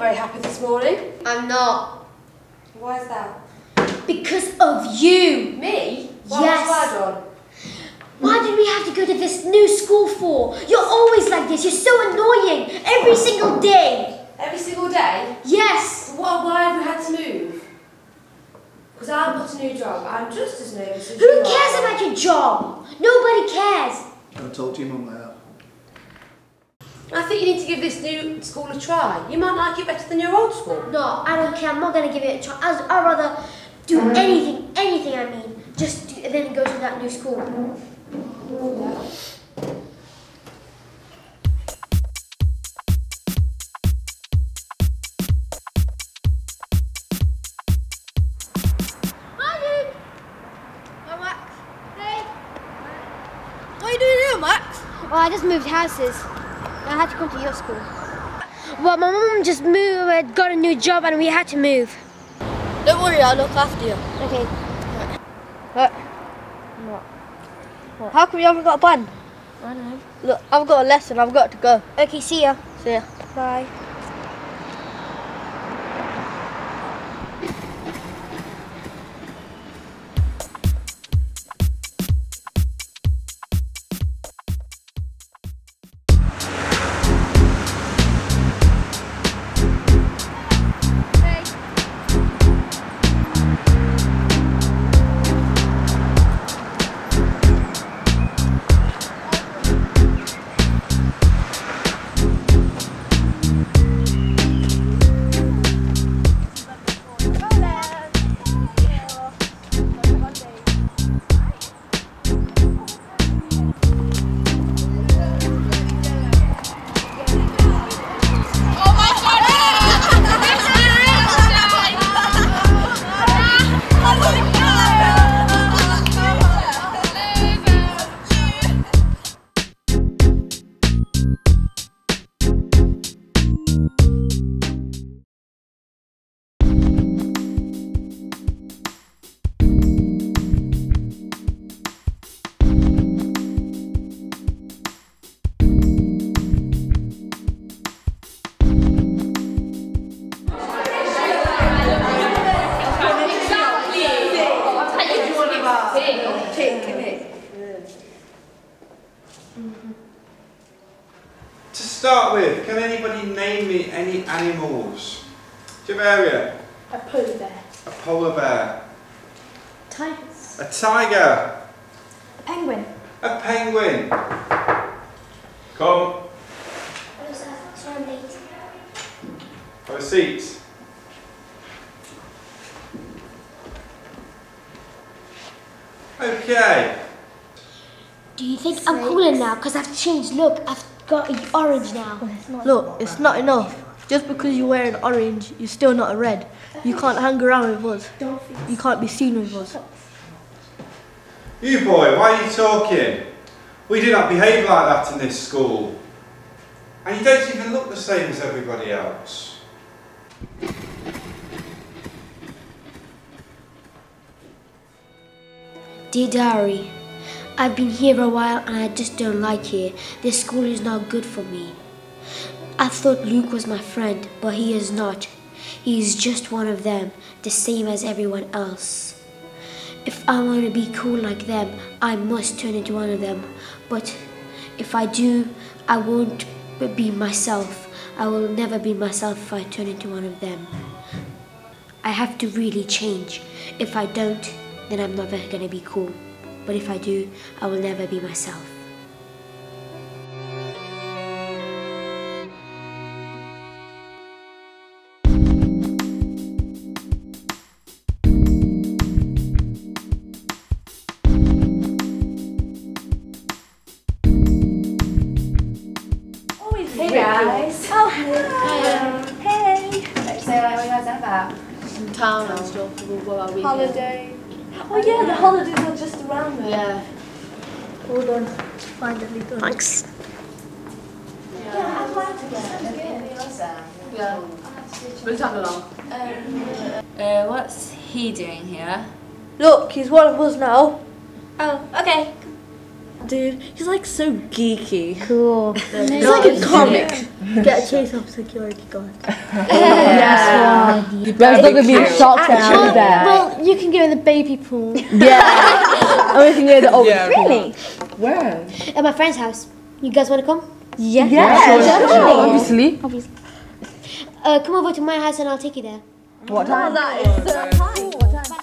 very happy this morning. I'm not. Why is that? Because of you. Me? What yes. Was I done? Why did we have to go to this new school for? You're always like this. You're so annoying. Every single day. Every single day? Yes. Well, why have we had to move? Because I've got a new job. I'm just as nervous as you. Who cares about your job? Nobody cares. Don't talk to your mum like that. I think you need to give this new school a try. You might like it better than your old school. No, I don't care. I'm not going to give it a try. I'd rather do anything I mean, just do, and then go to that new school. Hi, dude. Hi, Max. Hey. What are you doing here, Max? Well, I just moved houses. I had to come to your school. Well, my mum just moved, got a new job, and we had to move. Don't worry, I'll look after you. Okay. What? What? How come you haven't got a bun? I don't know. Look, I've got a lesson, I've got to go. Okay, see ya. See ya. Bye. To start with, can anybody name me any animals? Javeria? A polar bear. A polar bear. Tigers. A tiger. A penguin. A penguin. Come. Have a seat. Okay. Do you think I'm cooler now? Because I've changed. Look, I've got an orange now. Look, it's not enough. Just because you're wearing orange, you're still not a red. You can't hang around with us. You can't be seen with us. You boy, why are you talking? We do not behave like that in this school. And you don't even look the same as everybody else. Dear Diary, I've been here a while and I just don't like here. This school is not good for me. I thought Luke was my friend, but he is not. He is just one of them, the same as everyone else. If I want to be cool like them, I must turn into one of them. But if I do, I won't be myself. I will never be myself if I turn into one of them. I have to really change. If I don't, then I'm never going to be cool. But if I do, I will never be myself. Hey guys! Oh, hey! Hey! So, where are you guys about? In town, I was talking about holiday. Oh yeah, the holidays are just around there. Yeah. Hold on, finally done. Thanks. Yeah, I'd like to get it. Yeah. We'll tag along. What's he doing here? Look, he's one of us now. Oh, okay. Dude, he's like so geeky. Cool. He's like a comic. Get a chase of security guard. Yeah. There's not going to be a shark down there. Well, you can go in the baby pool. Yeah. Or you can go in the old. Yeah, really? Where? At my friend's house. You guys want to come? Yeah. Yeah, sure. Obviously. Come over to my house and I'll take you there. What time? That is so cool. What time?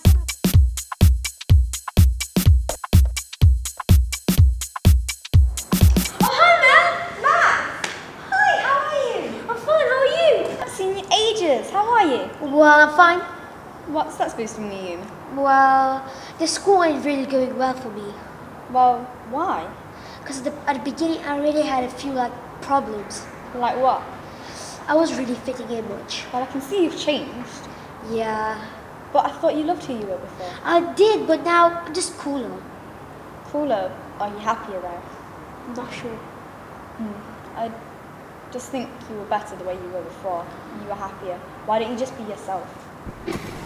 How are you? Well, I'm fine. What's that supposed to mean? Well, the school ain't really going well for me. Well, why? Because at the beginning I really had a few problems. Like what? I wasn't really fitting in much. Well, I can see you've changed. Yeah. But I thought you loved who you were before. I did, but now I'm just cooler. Cooler? Are you happier there? I'm not sure. I just think you were better the way you were before. You were happier. Why don't you just be yourself?